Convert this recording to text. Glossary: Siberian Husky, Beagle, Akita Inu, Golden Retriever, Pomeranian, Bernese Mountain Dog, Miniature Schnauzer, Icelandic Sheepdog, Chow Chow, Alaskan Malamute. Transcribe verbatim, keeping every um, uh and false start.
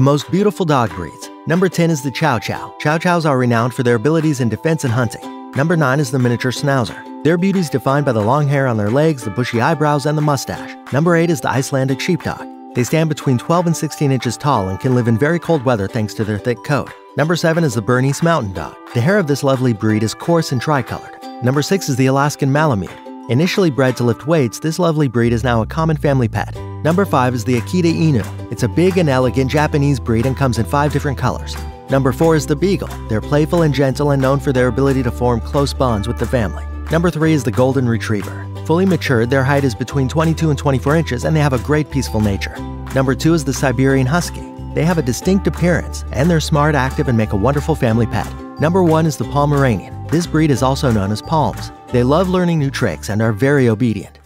The most beautiful dog breeds. Number ten is the Chow Chow. Chow Chows are renowned for their abilities in defense and hunting. Number nine is the Miniature Schnauzer. Their beauty is defined by the long hair on their legs, the bushy eyebrows, and the mustache. Number eight is the Icelandic Sheepdog. They stand between twelve and sixteen inches tall and can live in very cold weather thanks to their thick coat. Number seven is the Bernese Mountain Dog. The hair of this lovely breed is coarse and tricolored. Number six is the Alaskan Malamute. Initially bred to lift weights, this lovely breed is now a common family pet. Number five is the Akita Inu. It's a big and elegant Japanese breed and comes in five different colors. Number four is the Beagle. They're playful and gentle and known for their ability to form close bonds with the family. Number three is the Golden Retriever. Fully matured, their height is between twenty-two and twenty-four inches and they have a great peaceful nature. Number two is the Siberian Husky. They have a distinct appearance and they're smart, active, and make a wonderful family pet. Number one is the Pomeranian. This breed is also known as Palms. They love learning new tricks and are very obedient.